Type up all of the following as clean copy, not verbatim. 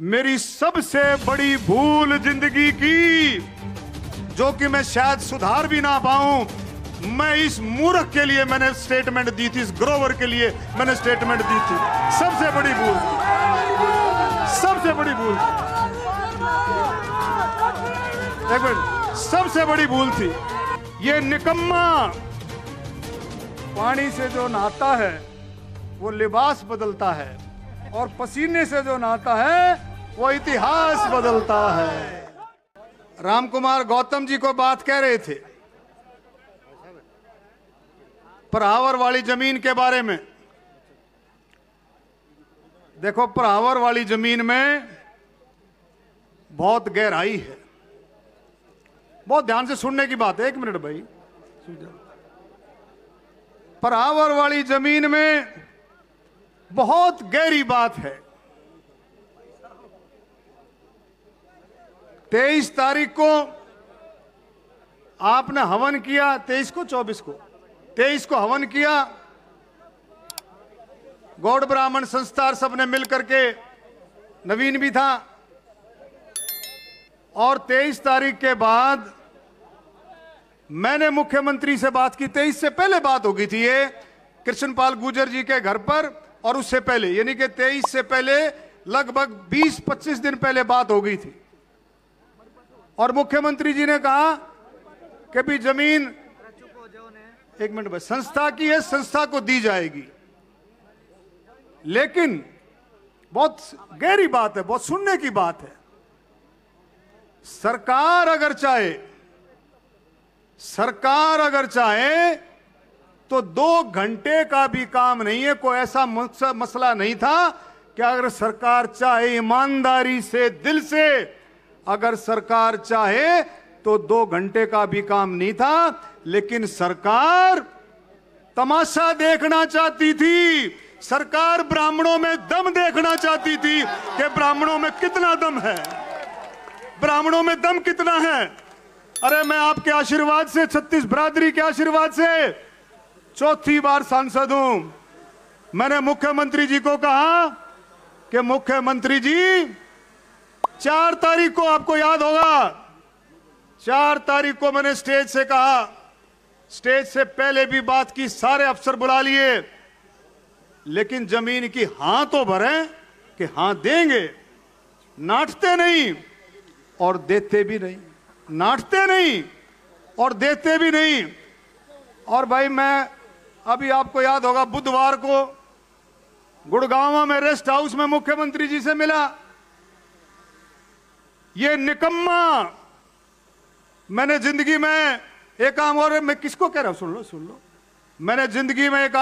मेरी सबसे बड़ी भूल जिंदगी की, जो कि मैं शायद सुधार भी ना पाऊं, मैं इस मूर्ख के लिए मैंने स्टेटमेंट दी थी, इस ग्रोवर के लिए मैंने स्टेटमेंट दी थी। सबसे बड़ी भूल, सबसे बड़ी भूल, एक मिनट, सबसे बड़ी भूल थी। ये निकम्मा पानी से जो नहाता है वो लिबास बदलता है, और पसीने से जो नहाता है वो इतिहास बदलता है। रामकुमार गौतम जी को बात कह रहे थे परावर वाली जमीन के बारे में। देखो, परावर वाली जमीन में बहुत गहराई है। बहुत ध्यान से सुनने की बात है, एक मिनट भाई। परावर वाली जमीन में बहुत गहरी बात है। 23 तारीख को आपने हवन किया, 23 को हवन किया। गौड़ ब्राह्मण संस्कार सबने मिलकर के, नवीन भी था। और 23 तारीख के बाद मैंने मुख्यमंत्री से बात की। 23 से पहले बात हो गई थी ये कृष्णपाल गुर्जर जी के घर पर, और उससे पहले यानी कि 23 से पहले लगभग 20-25 दिन पहले बात हो गई थी। और मुख्यमंत्री जी ने कहा कि भी जमीन, एक मिनट बस, संस्था की है, संस्था को दी जाएगी। लेकिन बहुत गहरी बात है, बहुत सुनने की बात है। सरकार अगर चाहे, सरकार अगर चाहे तो 2 घंटे का भी काम नहीं है। कोई ऐसा मसला नहीं था कि अगर सरकार चाहे, ईमानदारी से, दिल से अगर सरकार चाहे तो 2 घंटे का भी काम नहीं था। लेकिन सरकार तमाशा देखना चाहती थी, सरकार ब्राह्मणों में दम देखना चाहती थी कि ब्राह्मणों में कितना दम है, ब्राह्मणों में दम कितना है। अरे मैं आपके आशीर्वाद से, छत्तीस बरादरी के आशीर्वाद से 4थी बार सांसद हूं। मैंने मुख्यमंत्री जी को कहा कि मुख्यमंत्री जी 4 तारीख को, आपको याद होगा 4 तारीख को मैंने स्टेज से कहा, स्टेज से पहले भी बात की, सारे अफसर बुला लिए, लेकिन जमीन की हां तो भरें कि हां देंगे। नाटते नहीं और देते भी नहीं, नाटते नहीं और देते भी नहीं। और भाई मैं अभी, आपको याद होगा, बुधवार को गुड़गांव में रेस्ट हाउस में मुख्यमंत्री जी से मिला। ये निकम्मा, मैंने जिंदगी में एक काम, और मैं किसको कह रहा हूं, सुन लो, सुन लो। मैंने जिंदगी में, एक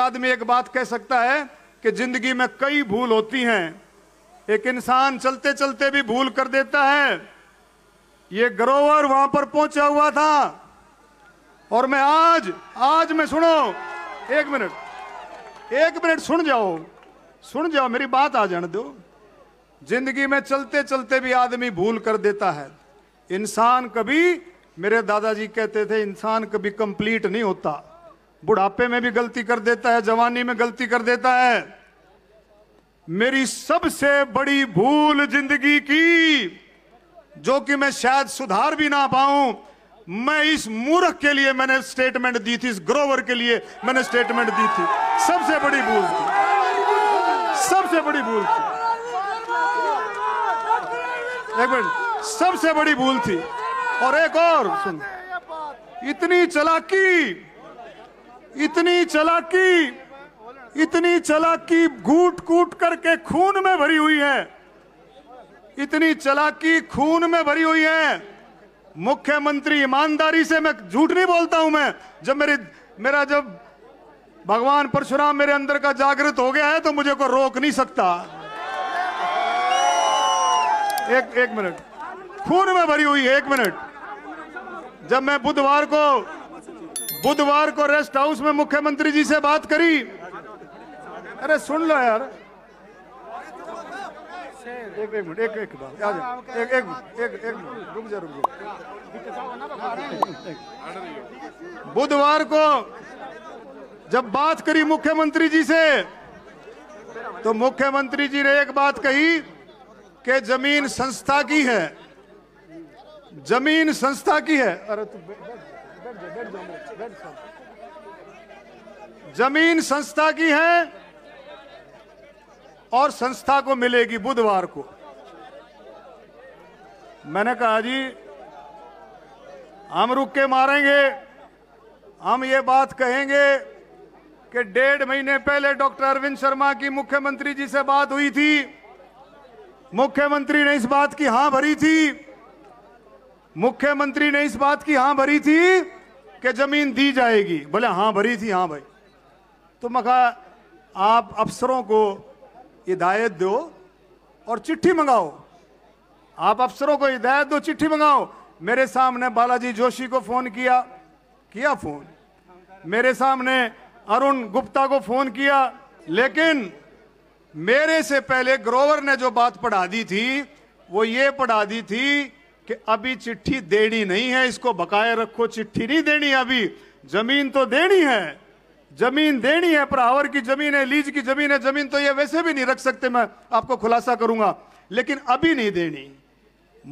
आदमी एक बात कह सकता है कि जिंदगी में कई भूल होती हैं, एक इंसान चलते चलते भी भूल कर देता है। ये ग्रोवर वहां पर पहुंचा हुआ था। और मैं आज मैं, सुनो एक मिनट सुन जाओ, मेरी बात आ जाने दो। जिंदगी में चलते चलते भी आदमी भूल कर देता है। इंसान कभी, मेरे दादाजी कहते थे, इंसान कभी कंप्लीट नहीं होता। बुढ़ापे में भी गलती कर देता है, जवानी में गलती कर देता है। मेरी सबसे बड़ी भूल जिंदगी की, जो कि मैं शायद सुधार भी ना पाऊं, मैं इस मूर्ख के लिए मैंने स्टेटमेंट दी थी, इस ग्रोवर के लिए मैंने स्टेटमेंट दी थी। सबसे बड़ी भूल थी, सबसे बड़ी भूल थी, एक मिनट, सबसे बड़ी भूल थी। और एक और सुन, इतनी चालाकी घूट-घूट करके खून में भरी हुई है, इतनी चालाकी खून में भरी हुई है। मुख्यमंत्री ईमानदारी से, मैं झूठ नहीं बोलता हूं, मैं जब मेरा भगवान परशुराम मेरे अंदर का जागृत हो गया है तो मुझे को रोक नहीं सकता। एक मिनट खून में भरी हुई है, एक मिनट। जब मैं बुधवार को रेस्ट हाउस में मुख्यमंत्री जी से बात करी, अरे सुन लो यार, एक मिनट, बुधवार को जब बात करी मुख्यमंत्री जी से, तो मुख्यमंत्री जी ने एक बात कही कि जमीन संस्था की है, जमीन संस्था की है। अरे तू बैठ जा। जमीन संस्था की है और संस्था को मिलेगी बुधवार को। मैंने कहा जी हम रुक के मारेंगे, हम ये बात कहेंगे कि 1.5 महीने पहले डॉक्टर अरविंद शर्मा की मुख्यमंत्री जी से बात हुई थी, मुख्यमंत्री ने इस बात की हां भरी थी, मुख्यमंत्री ने इस बात की हां भरी थी कि जमीन दी जाएगी। बोले हां भरी थी, हां भाई। तो मैं कहा आप अफसरों को हिदायत दो और चिट्ठी मंगाओ, आप अफसरों को हिदायत दो, चिट्ठी मंगाओ। मेरे सामने बालाजी जोशी को फोन किया फोन, मेरे सामने अरुण गुप्ता को फोन किया, लेकिन मेरे से पहले ग्रोवर ने जो बात पढ़ा दी थी वो ये पढ़ा दी थी कि अभी चिट्ठी देनी नहीं है, इसको बकाया रखो, चिट्ठी नहीं देनी है अभी, जमीन तो देनी है, जमीन देनी है, प्रावर की जमीन है, लीज की जमीन है, जमीन तो ये वैसे भी नहीं रख सकते, मैं आपको खुलासा करूंगा, लेकिन अभी नहीं देनी।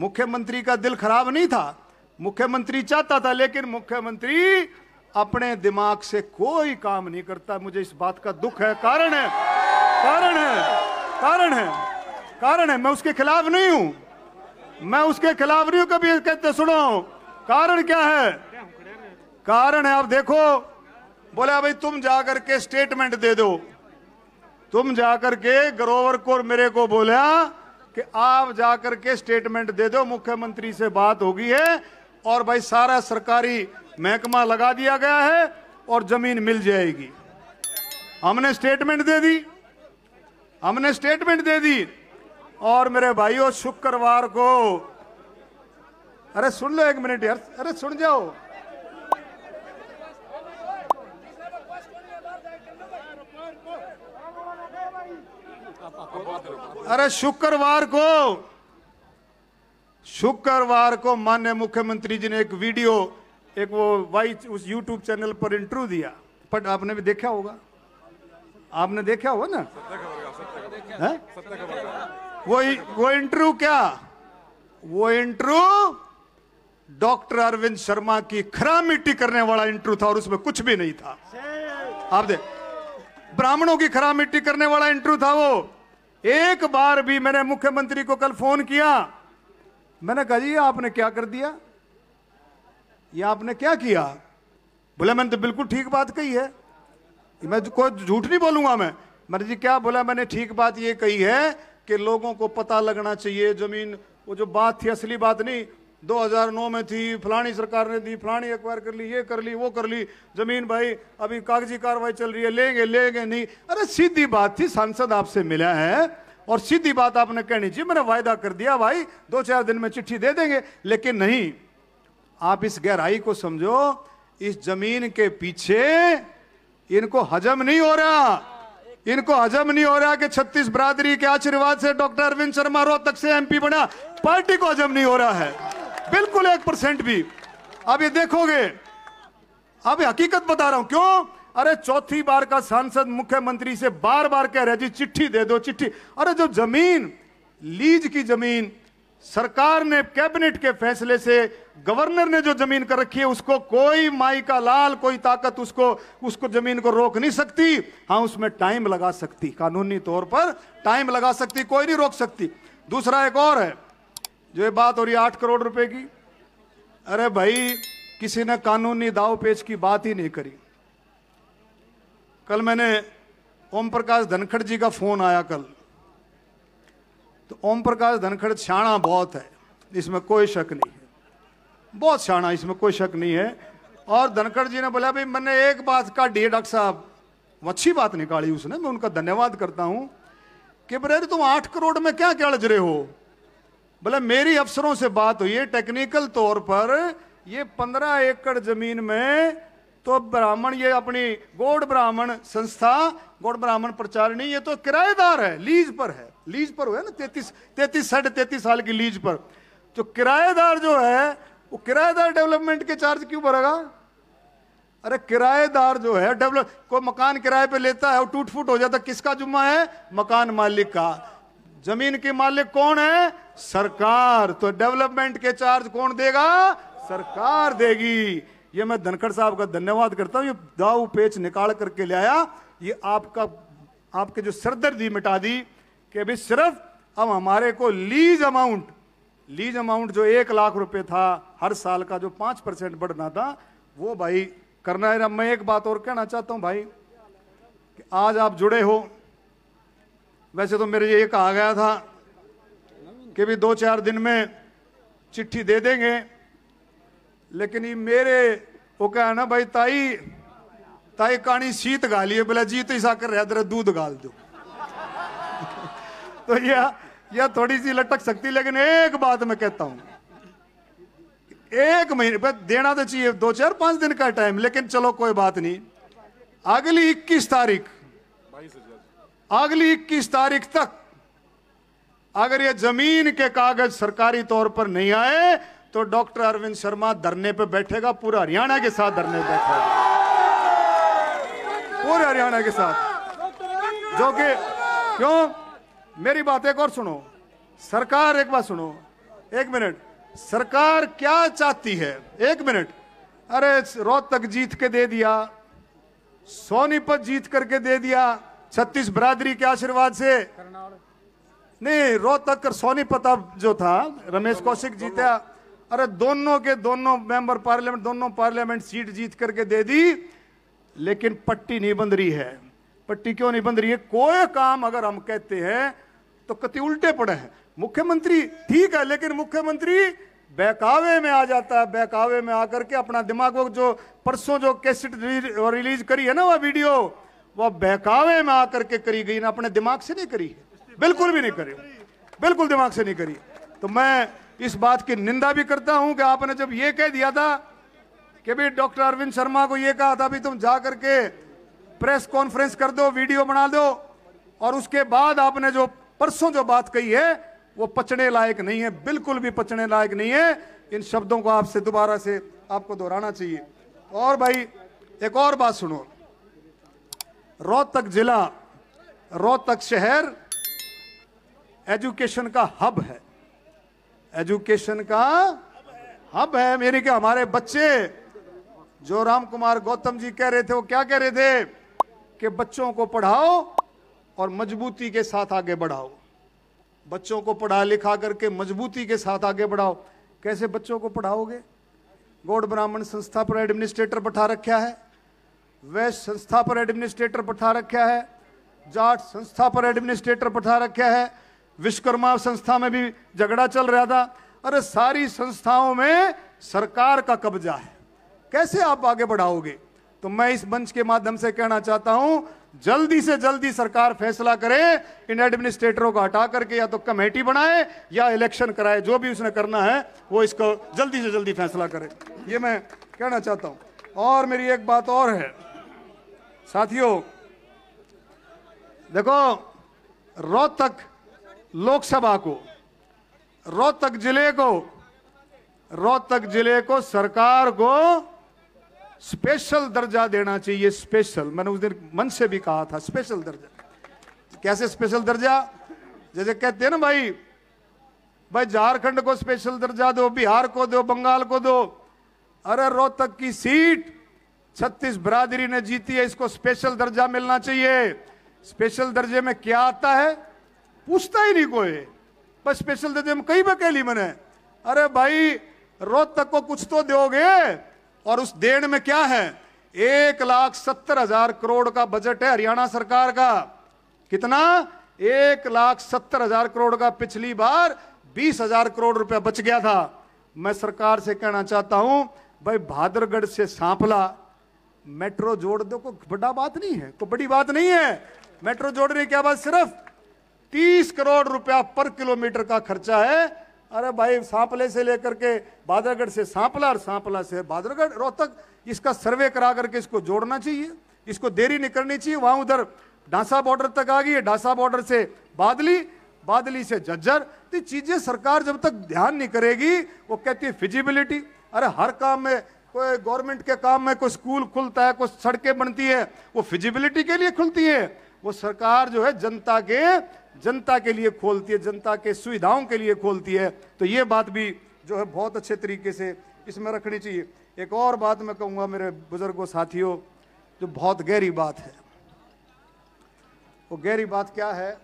मुख्यमंत्री का दिल खराब नहीं था, मुख्यमंत्री चाहता था, लेकिन मुख्यमंत्री अपने दिमाग से कोई काम नहीं करता। मुझे इस बात का दुख है, कारण है। मैं उसके खिलाफ नहीं हूं, कभी कहते सुनो कारण क्या है, कारण है आप देखो। बोला भाई तुम जाकर के स्टेटमेंट दे दो, तुम जाकर के ग्रोवर को मेरे को बोला कि आप जाकर के स्टेटमेंट दे दो, मुख्यमंत्री से बात हो गई है और भाई सारा सरकारी महकमा लगा दिया गया है और जमीन मिल जाएगी। हमने स्टेटमेंट दे दी। और मेरे भाइयों शुक्रवार को, अरे सुन लो एक मिनट यार, अरे सुन जाओ, अरे शुक्रवार को माननीय मुख्यमंत्री जी ने एक वीडियो, एक वो वाइज उस यूट्यूब चैनल पर इंटरव्यू दिया, पर आपने भी देखा होगा, आपने देखा होगा ना, है? वो इंटरव्यू क्या, वो इंटरव्यू डॉक्टर अरविंद शर्मा की खरामिट्टी करने वाला इंटरव्यू था और उसमें कुछ भी नहीं था। आप देख, ब्राह्मणों की खरामिट्टी करने वाला इंटरव्यू था वो। एक बार भी मैंने मुख्यमंत्री को कल फोन किया, मैंने कहा जी आपने क्या कर दिया, या आपने क्या किया? बोला मैंने तो बिल्कुल ठीक बात कही है, मैं कोई झूठ नहीं बोलूंगा। मैंने जी क्या बोला? मैंने ठीक बात ये कही है कि लोगों को पता लगना चाहिए जमीन, वो जो बात थी असली बात नहीं, 2009 में थी, फलानी सरकार ने दी, फलानी एक्वायर कर ली, ये कर ली, वो कर ली, जमीन भाई अभी कागजी कार्रवाई चल रही है, लेंगे नहीं। अरे सीधी बात थी, सांसद आपसे मिला है और सीधी बात आपने कहनी चाहिए, मैंने वायदा कर दिया भाई 2-4 दिन में चिट्ठी दे देंगे, लेकिन नहीं। आप इस गहराई को समझो, इस जमीन के पीछे इनको हजम नहीं हो रहा कि 36 बरादरी के आशीर्वाद से डॉक्टर अरविंद शर्मा रोहतक से एमपी बना, पार्टी को हजम नहीं हो रहा है बिल्कुल 1% भी। अब ये देखोगे, अब हकीकत बता रहा हूं, क्यों? अरे चौथी बार का सांसद मुख्यमंत्री से बार बार कह रहे जी चिट्ठी दे दो, चिट्ठी। अरे जो जमीन लीज की जमीन सरकार ने कैबिनेट के फैसले से गवर्नर ने जो जमीन कर रखी है, उसको कोई माई का लाल, कोई ताकत उसको जमीन को रोक नहीं सकती। हाँ उसमें टाइम लगा सकती, कानूनी तौर पर टाइम लगा सकती, कोई नहीं रोक सकती। दूसरा एक और है जो ये बात हो रही 8 करोड़ रुपए की, अरे भाई किसी ने कानूनी दाव पेच की बात ही नहीं करी। कल मैंने ओम प्रकाश धनखड़ जी का फोन आया कल, तो ओम प्रकाश धनखड़ शाना बहुत है, इसमें कोई शक नहीं है, बहुत शाना, इसमें कोई शक नहीं है। और धनखड़ जी ने बोला भाई मैंने एक बात का डी डॉक्टर साहब, वो अच्छी बात निकाली उसने, मैं उनका धन्यवाद करता हूँ कि बरे तुम 8 करोड़ में क्या क्या लज रहे हो? बोला मेरी अफसरों से बात हुई है, टेक्निकल तौर पर ये 15 एकड़ जमीन में तो ब्राह्मण, ये अपनी गौड़ ब्राह्मण संस्था, गौड़ ब्राह्मण प्रचारणी, ये तो किराएदार है, लीज पर है, लीज पर हुआ ना 33 साल की लीज पर। तो किराएदार जो है वो किराएदार डेवलपमेंट के चार्ज क्यों भरेगा? अरे किराएदार जो है डेवलप कोई मकान किराए पे लेता है और टूट फूट हो जाता, किसका जुम्मा है? मकान मालिक का। जमीन के मालिक कौन है? सरकार। तो डेवलपमेंट के चार्ज कौन देगा? सरकार देगी। ये मैं धनखड़ साहब का धन्यवाद करता हूँ, ये दाव पेच निकाल करके ले आया, ये आपका आपके जो सरदर्दी मिटा दी कि अभी सिर्फ अब हमारे को लीज अमाउंट जो 1 लाख रुपए था हर साल का जो 5% बढ़ना था वो भाई करना है। मैं एक बात और कहना चाहता हूं भाई कि आज आप जुड़े हो, वैसे तो मेरे ये कहा गया था कि भी 2-4 दिन में चिट्ठी दे देंगे, लेकिन ये मेरे वो क्या है ना भाई ताई कहानी सीत गालिए बोला जीत ही साकर रहा दूध गाल दो तो यह थोड़ी सी लटक सकती, लेकिन एक बात मैं कहता हूं 1 महीने पर देना तो चाहिए 2-4-5 दिन का टाइम, लेकिन चलो कोई बात नहीं। अगली 21 तारीख तक अगर ये जमीन के कागज सरकारी तौर पर नहीं आए तो डॉक्टर अरविंद शर्मा धरने पे बैठेगा, पूरा हरियाणा के साथ धरने पे बैठेगा, पूरे हरियाणा के साथ। जो कि क्यों, मेरी बात एक और सुनो, सरकार एक बात सुनो, 1 मिनट, सरकार क्या चाहती है? 1 मिनट। अरे रोहतक जीत के दे दिया, सोनीपत जीत करके दे दिया, छत्तीस बरादरी के आशीर्वाद से नहीं, रोहतक सोनीपत अब जो था रमेश कौशिक जीता, अरे दोनों के दोनों मेंबर पार्लियामेंट, दोनों पार्लियामेंट सीट जीत करके दे दी, लेकिन पट्टी नहीं बंध रही है। पट्टी क्यों नहीं बंध रही है? कोई काम अगर हम कहते हैं तो कति उल्टे पड़े हैं। मुख्यमंत्री ठीक है, लेकिन मुख्यमंत्री बहकावे में आ जाता है, बहकावे में आकर के अपना दिमाग, वो जो परसों जो कैसेट रिलीज करी है ना वह वीडियो, वह बहकावे में आकर के करी गई ना, अपने दिमाग से नहीं करी है, बिल्कुल भी नहीं करी, बिल्कुल दिमाग से नहीं करी। तो मैं इस बात की निंदा भी करता हूं कि आपने जब ये कह दिया था कि भाई डॉक्टर अरविंद शर्मा को ये कहा था भी तुम जा करके प्रेस कॉन्फ्रेंस कर दो, वीडियो बना दो, और उसके बाद आपने जो परसों जो बात कही है वो पचने लायक नहीं है, बिल्कुल भी पचने लायक नहीं है। इन शब्दों को आपसे दोबारा से आपको दोहराना चाहिए। और भाई एक और बात सुनो, रोहतक जिला, रोहतक शहर एजुकेशन का हब है, एजुकेशन का हब है। मेरे के हमारे बच्चे जो रामकुमार गौतम जी कह रहे थे, वो क्या कह रहे थे कि बच्चों को पढ़ाओ और मजबूती के साथ आगे बढ़ाओ, बच्चों को पढ़ा लिखा करके मजबूती के साथ आगे बढ़ाओ। कैसे बच्चों को पढ़ाओगे? गौड़ ब्राह्मण संस्था पर एडमिनिस्ट्रेटर बैठा रखा है, वैश्य संस्था पर एडमिनिस्ट्रेटर बैठा रखा है, जाट संस्था पर एडमिनिस्ट्रेटर बैठा रखा है, विश्वकर्मा संस्था में भी झगड़ा चल रहा था। अरे सारी संस्थाओं में सरकार का कब्जा है, कैसे आप आगे बढ़ाओगे? तो मैं इस मंच के माध्यम से कहना चाहता हूं, जल्दी से जल्दी सरकार फैसला करे, इन एडमिनिस्ट्रेटरों को हटा करके या तो कमेटी बनाए या इलेक्शन कराए, जो भी उसने करना है वो इसको जल्दी से जल्दी फैसला करे, ये मैं कहना चाहता हूं। और मेरी एक बात और है साथियों, देखो रोहतक लोकसभा को, रोहतक जिले को सरकार को स्पेशल दर्जा देना चाहिए, स्पेशल। मैंने उस दिन मन से भी कहा था स्पेशल दर्जा। कैसे स्पेशल दर्जा? जैसे कहते हैं ना भाई झारखंड को स्पेशल दर्जा दो, बिहार को दो, बंगाल को दो। अरे रोहतक की सीट छत्तीस बरादरी ने जीती है, इसको स्पेशल दर्जा मिलना चाहिए। स्पेशल दर्जे में क्या आता है? पूछता ही नहीं कोई, बस स्पेशल दर्जे में कई बार कह ली मैंने। अरे भाई रोहतक को कुछ तो दोगे, और उस देन में क्या है? 1,70,000 करोड़ का बजट है हरियाणा सरकार का। कितना? 1,70,000 करोड़ का। पिछली बार 20,000 करोड़ रुपया बच गया था। मैं सरकार से कहना चाहता हूं भाई भादरगढ़ से सांपला मेट्रो जोड़ दो, कोई बड़ा बात नहीं है, कोई बड़ी बात नहीं है। मेट्रो जोड़ने क्या बात, सिर्फ 30 करोड़ रुपया पर किलोमीटर का खर्चा है। अरे भाई सांपले से लेकर के बादरगढ़ से सांपला और सांपला से बादरगढ़ रोहतक, इसका सर्वे करा करके इसको जोड़ना चाहिए, इसको देरी नहीं करनी चाहिए। वहां उधर ढांसा बॉर्डर तक आ गई है, ढांसा बॉर्डर से बादली, बादली से झज्जर। तो चीजें सरकार जब तक ध्यान नहीं करेगी, वो कहती है फिजिबिलिटी। अरे हर काम में कोई गवर्नमेंट के काम में कोई स्कूल खुलता है, कोई सड़कें बनती है, वो फिजिबिलिटी के लिए खुलती है, वो सरकार जो है जनता के लिए खोलती है, जनता के सुविधाओं के लिए खोलती है। तो ये बात भी जो है बहुत अच्छे तरीके से इसमें रखनी चाहिए। एक और बात मैं कहूँगा मेरे बुजुर्गों साथियों, जो बहुत गहरी बात है। वो गहरी बात क्या है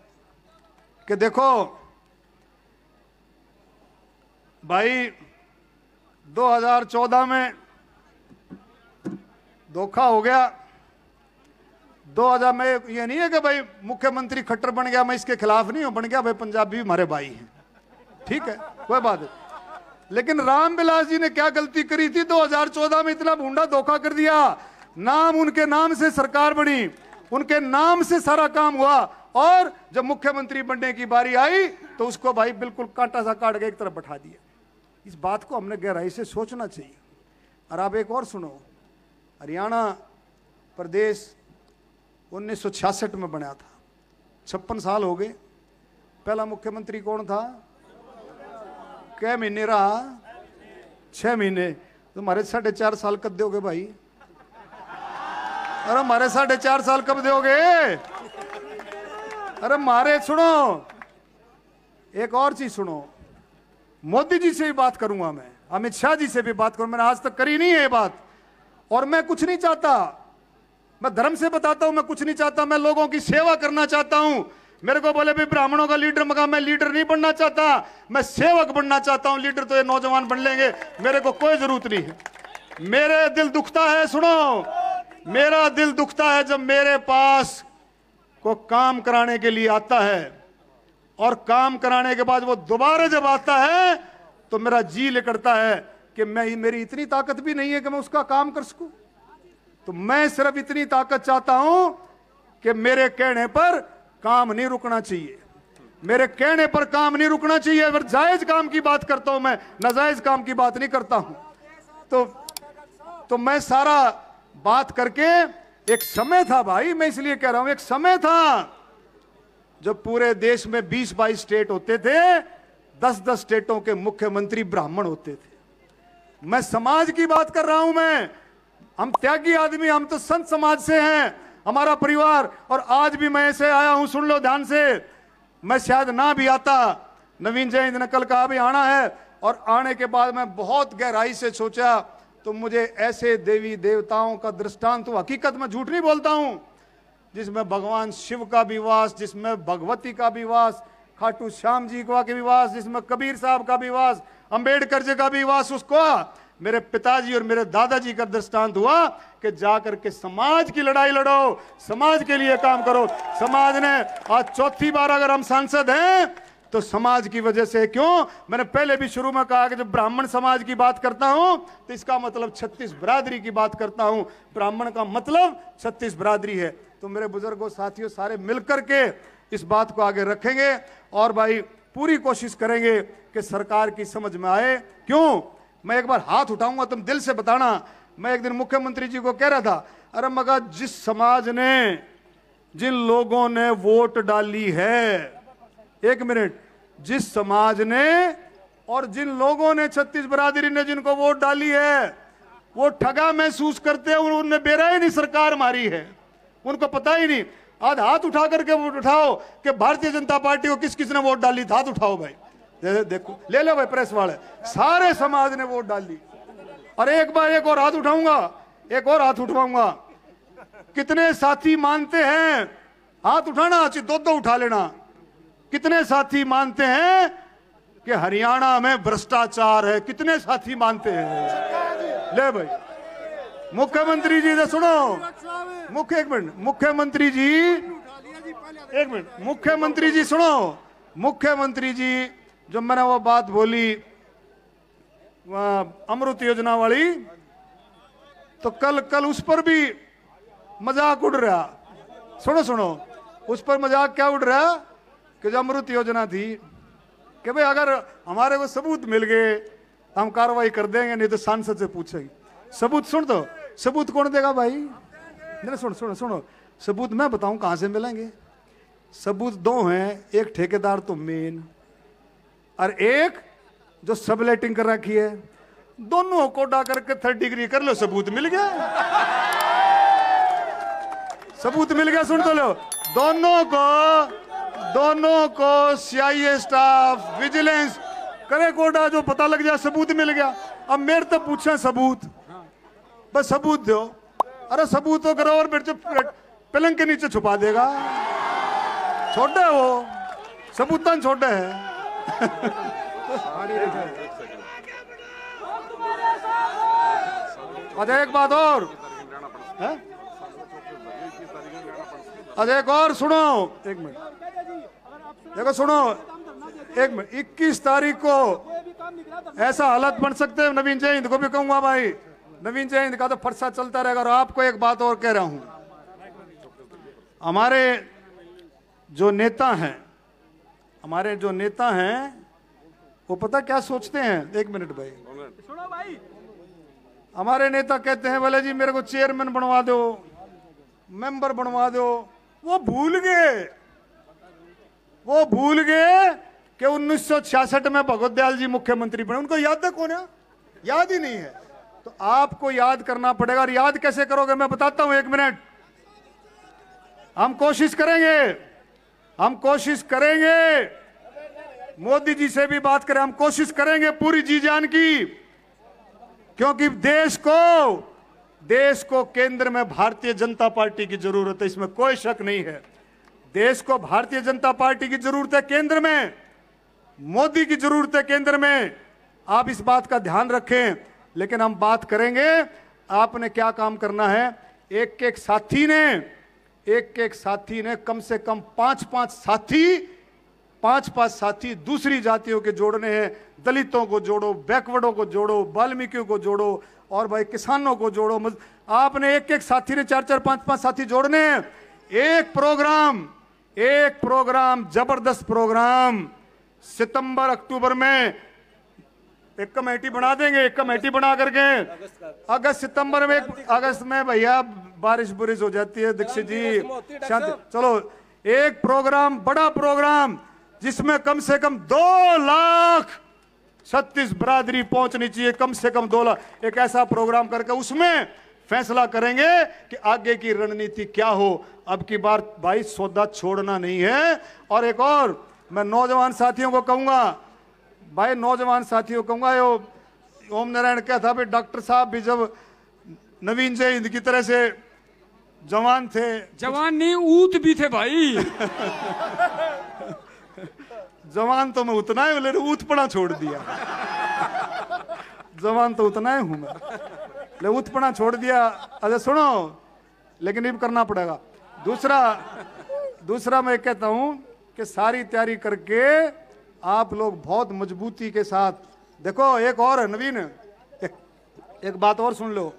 कि देखो भाई 2014 में धोखा हो गया, 2000 में ये नहीं है कि भाई मुख्यमंत्री खट्टर बन गया, मैं इसके खिलाफ नहीं हूँ, बन गया भाई, पंजाबी हमारे भाई हैं, ठीक है, कोई बात नहीं। लेकिन रामविलास जी ने क्या गलती करी थी? 2014 में इतना भूंडा धोखा कर दिया, नाम उनके नाम से सरकार बनी, उनके नाम से सारा काम हुआ, और जब मुख्यमंत्री बनने की बारी आई तो उसको भाई बिल्कुल कांटा सा काट के एक तरफ बैठा दिया। इस बात को हमने गहराई से सोचना चाहिए। और आप एक और सुनो, हरियाणा प्रदेश 1966 में बना था, 56 साल हो गए। पहला मुख्यमंत्री कौन था? क्या महीने रहा? 6 महीने। तुम्हारे 4.5 साल कब दोगे भाई? अरे हमारे 4.5 साल कब दोगे? अरे मारे सुनो, एक और चीज सुनो, मोदी जी से भी बात करूंगा मैं, अमित शाह जी से भी बात करूंगा, मैंने आज तक करी नहीं है बात। और मैं कुछ नहीं चाहता, मैं धर्म से बताता हूं, मैं कुछ नहीं चाहता, मैं लोगों की सेवा करना चाहता हूं। मेरे को बोले भी ब्राह्मणों का लीडर, मगर मैं लीडर नहीं बनना चाहता, मैं सेवक बनना चाहता हूं। लीडर तो ये नौजवान बन लेंगे, मेरे को कोई जरूरत नहीं है। मेरे दिल दुखता है, सुनो, मेरा दिल दुखता है जब मेरे पास को काम कराने के लिए आता है, और काम कराने के बाद वो दोबारा जब आता है तो मेरा जी लिकड़ता है कि मैं, मेरी इतनी ताकत भी नहीं है कि मैं उसका काम कर सकूं। तो मैं सिर्फ इतनी ताकत चाहता हूं कि मेरे कहने पर काम नहीं रुकना चाहिए, मेरे कहने पर काम नहीं रुकना चाहिए। अगर जायज काम की बात करता हूं मैं, नाजायज काम की बात नहीं करता हूं। तो मैं सारा बात करके, एक समय था भाई, मैं इसलिए कह रहा हूं, एक समय था जब पूरे देश में 20-22 स्टेट होते थे, 10-10 स्टेटों के मुख्यमंत्री ब्राह्मण होते थे। मैं समाज की बात कर रहा हूं, मैं, हम त्यागी आदमी, हम तो संत समाज से हैं, हमारा परिवार। और आज भी मैं ऐसे आया हूं, सुन लो ध्यान से, मैं शायद ना भी आता, नवीन जयंत ने कल कहा भी आना है, और आने के बाद मैं बहुत गहराई से सोचा तो मुझे ऐसे देवी देवताओं का दृष्टांत, हकीकत में झूठ नहीं बोलता हूं, जिसमें भगवान शिव का भी वास, जिसमें भगवती का भी वास, खाटू श्याम जी का भी वास, जिसमें कबीर साहब का भी वास, अंबेडकर जी का भी वास, उसको मेरे पिताजी और मेरे दादाजी का दृष्टांत हुआ कि जाकर के समाज की लड़ाई लड़ो, समाज के लिए काम करो। समाज ने आज 4थी बार अगर हम सांसद हैं तो समाज की वजह से, क्यों, मैंने पहले भी शुरू में कहा कि जब ब्राह्मण समाज की बात करता हूं तो इसका मतलब 36 बरादरी की बात करता हूं, ब्राह्मण का मतलब 36 बरादरी है। तो मेरे बुजुर्गों साथियों, सारे मिलकर के इस बात को आगे रखेंगे और भाई पूरी कोशिश करेंगे कि सरकार की समझ में आए। क्यों, मैं एक बार हाथ उठाऊंगा, तुम दिल से बताना। मैं एक दिन मुख्यमंत्री जी को कह रहा था, अरे मगर जिस समाज ने, जिन लोगों ने वोट डाली है, एक मिनट, जिस समाज ने और जिन लोगों ने, 36 बरादरी ने जिनको वोट डाली है, वो ठगा महसूस करते हैं, उन्होंने बेरहमी सरकार मारी है, उनको पता ही नहीं। आज हाथ उठा करके वोट उठाओ कि भारतीय जनता पार्टी को किस किसने वोट डाली था, हाथ उठाओ भाई, देखो, ले लो भाई प्रेस वाले, सारे समाज ने वोट डाल दी। और एक बार एक और हाथ उठाऊंगा, एक और हाथ उठवाऊंगा, कितने साथी मानते हैं, हाथ उठाना, दो उठा लेना, कितने साथी मानते हैं कि हरियाणा में भ्रष्टाचार है, कितने साथी मानते हैं? ले भाई, मुख्यमंत्री जी से सुनो, मुख्यमंत्री जी सुनो, मुख्यमंत्री जी, जब मैंने वो बात बोली अमृत योजना वाली, तो कल उस पर भी मजाक उड़ रहा, सुनो उस पर मजाक क्या उड़ रहा कि जो अमृत योजना थी कि भाई अगर हमारे को सबूत मिल गए तो हम कार्रवाई कर देंगे, नहीं तो सांसद से पूछेंगे। सबूत सुन दो, सबूत कौन देगा भाई? नहीं सुनो, सबूत मैं बताऊं कहाँ से मिलेंगे? सबूत दो हैं, एक ठेकेदार तो मेन, और एक जो सब लेटिंग कर रखी है, दोनों को डा करके 3rd डिग्री कर लो, सबूत मिल गया, सबूत मिल गया। सुन तो लो, दोनों को सीआईए स्टाफ विजिलेंस करे कोडा, जो पता लग जाए सबूत मिल गया। अब मेरे तो पूछा सबूत, बस सबूत दो। अरे सबूत तो करो, और मेरे पलंग के नीचे छुपा देगा, छोटे वो सबूतन छोटे है। अजय एक बात और, अजय एक और सुनो, एक मिनट देखो, सुनो एक मिनट। 21 तारीख को ऐसा हालत बन सकते हैं, नवीन जयंत को भी कहूंगा भाई, नवीन जयंत का तो फरसा चलता रहेगा। और आपको एक बात और कह रहा हूं, हमारे जो नेता हैं वो पता क्या सोचते हैं, एक मिनट भाई सुनो भाई। हमारे नेता कहते हैं भले जी मेरे को चेयरमैन बनवा दो, मेंबर बनवा दो। वो भूल गए कि 1966 में भगवत दयाल जी मुख्यमंत्री बने। उनको याद है कौन है, याद ही नहीं है। तो आपको याद करना पड़ेगा। और याद कैसे करोगे मैं बताता हूं, एक मिनट। हम कोशिश करेंगे मोदी जी से भी बात करें, हम कोशिश करेंगे पूरी जी जान की, क्योंकि देश को केंद्र में भारतीय जनता पार्टी की जरूरत है, इसमें कोई शक नहीं है। देश को भारतीय जनता पार्टी की जरूरत है, केंद्र में मोदी की जरूरत है, केंद्र में। आप इस बात का ध्यान रखें। लेकिन हम बात करेंगे आपने क्या काम करना है। एक एक साथी ने कम 5-5 साथी दूसरी जातियों के जोड़ने हैं। दलितों को जोड़ो, बैकवर्डों को जोड़ो, वाल्मीकियों को जोड़ो, और भाई किसानों को जोड़ो। आपने 1-1 साथी ने 4-4, 5-5 साथी जोड़ने हैं। एक प्रोग्राम जबरदस्त प्रोग्राम सितंबर अक्टूबर में एक कमेटी बना देंगे। एक कमेटी बना करके अगस्त सितंबर में, अगस्त में भैया बारिश बुरिश हो जाती है, दीक्षित जी शांति, चलो एक प्रोग्राम, बड़ा प्रोग्राम जिसमें कम से कम 2,36,000 बरादरी पहुंचनी चाहिए, कम से कम 2 लाख। एक ऐसा प्रोग्राम करके उसमें फैसला करेंगे कि आगे की रणनीति क्या हो। अब की बार भाई सौदा छोड़ना नहीं है। और एक और मैं नौजवान साथियों को कहूंगा, भाई नौजवान साथियों को कहूंगा, यो ओम नारायण क्या था भाई, डॉक्टर साहब भी जब नवीन जयंत की तरह से जवान थे, जवान नहीं ऊत भी थे भाई। जवान तो मैं उतना ही हूं, लेकिन ऊतपना छोड़ दिया। जवान तो उतना ही हूं मैं, लेकिन ऊतपना छोड़ दिया। अरे सुनो, लेकिन ये करना पड़ेगा। दूसरा मैं कहता हूं कि सारी तैयारी करके आप लोग बहुत मजबूती के साथ देखो। एक और है नवीन, एक बात और सुन लो।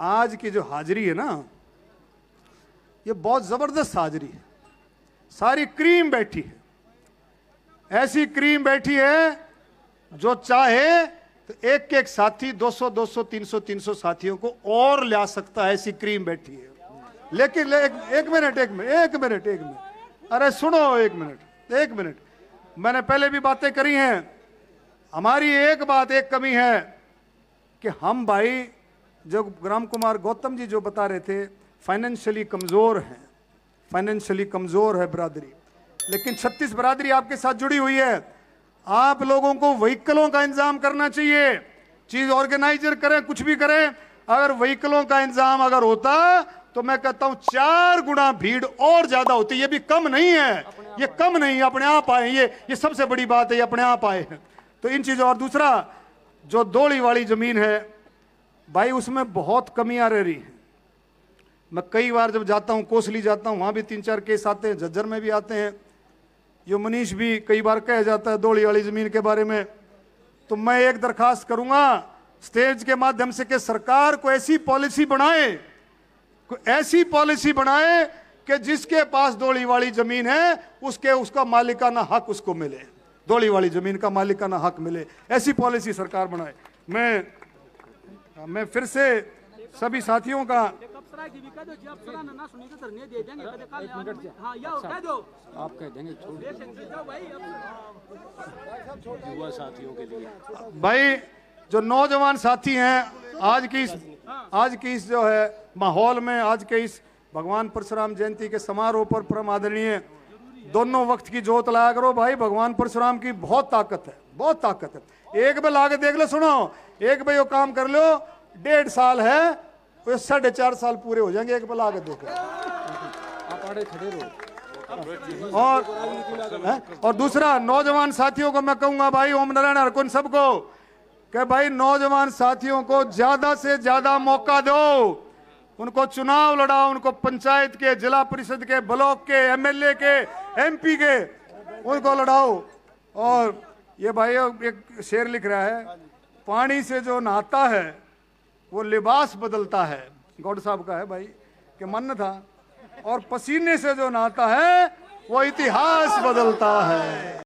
आज की जो हाजिरी है ना, ये बहुत जबरदस्त हाजिरी है। सारी क्रीम बैठी है, ऐसी क्रीम बैठी है जो चाहे तो 1-1 साथी 200, 200, 300, 300 साथियों को और ला सकता है, ऐसी क्रीम बैठी है। लेकिन एक मिनट अरे सुनो, एक मिनट मैंने पहले भी बातें करी हैं। हमारी एक कमी है कि हम भाई जो रामकुमार गौतम जी जो बता रहे थे, फाइनेंशियली कमज़ोर है बरादरी। लेकिन 36 बरादरी आपके साथ जुड़ी हुई है। आप लोगों को व्हीकलों का इंतजाम करना चाहिए। चीज़ ऑर्गेनाइजर करें, कुछ भी करें, अगर व्हीकलों का इंतजाम अगर होता तो मैं कहता हूं 4 गुना भीड़ और ज़्यादा होती। ये कम नहीं है, अपने आप आए। ये सबसे बड़ी बात है, ये अपने आप आए हैं। तो इन चीज़ों, और दूसरा जो दोड़ी वाली ज़मीन है भाई, उसमें बहुत कमियां रह रही हैं। मैं कई बार जब जाता हूं, कोसली जाता हूं, वहाँ भी 3-4 केस आते हैं, झज्जर में भी आते हैं। यो मनीष भी कई बार कह जाता है दोड़ी वाली ज़मीन के बारे में। तो मैं एक दरखास्त करूँगा स्टेज के माध्यम से कि सरकार को ऐसी पॉलिसी बनाए कि जिसके पास दोड़ी वाली ज़मीन है उसका मालिकाना हक उसको मिले, दोड़ी वाली ज़मीन का मालिकाना हक मिले, ऐसी पॉलिसी सरकार बनाए। मैं फिर से सभी साथियों का भाई जो नौजवान साथी हैं आज की इस जो है माहौल में, आज के इस भगवान परशुराम जयंती के समारोह पर परम आदरणीय, दोनों वक्त की जोत लाया करो भाई, भगवान परशुराम की बहुत ताकत है, बहुत ताकत है। एक बे लाके देख लो, सुनो, एक बे यो काम कर लो, 1.5 साल है, 4.5 साल पूरे हो जाएंगे, एक बे लाके देख लो। और दूसरा नौजवान साथियों को मैं कहूंगा भाई, ओम नारायण हरकुन सबको कि भाई नौजवान साथियों को ज्यादा से ज्यादा मौका दो, उनको चुनाव लड़ाओ, उनको पंचायत के, जिला परिषद के, ब्लॉक के, एमएलए के, एमपी के, उनको लड़ाओ। और ये भाई एक शेर लिख रहा है, पानी से जो नहाता है वो लिबास बदलता है, गौड़ साहब का है भाई कि मन था, और पसीने से जो नहाता है वो इतिहास बदलता है।